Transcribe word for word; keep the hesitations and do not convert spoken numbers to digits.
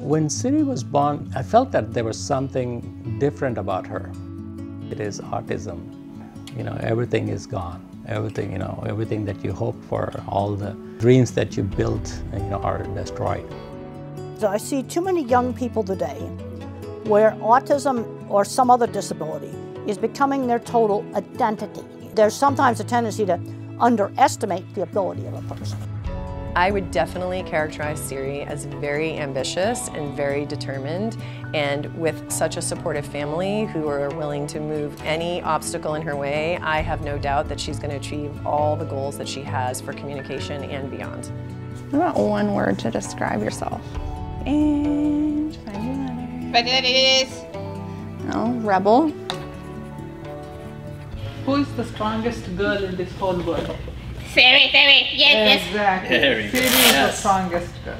When Siri was born, I felt that there was something different about her. It is autism. You know, everything is gone. Everything, you know, everything that you hoped for, all the dreams that you built, you know, are destroyed. I see too many young people today where autism or some other disability is becoming their total identity. There's sometimes a tendency to underestimate the ability of a person. I would definitely characterize Siri as very ambitious and very determined, and with such a supportive family who are willing to move any obstacle in her way, I have no doubt that she's going to achieve all the goals that she has for communication and beyond. What about one word to describe yourself? And find your letter. Find your letter it is. Oh, rebel. Who is the strongest girl in this whole world? Siri, Siri, yes, yes. Exactly. Siri is yes. The strongest girl.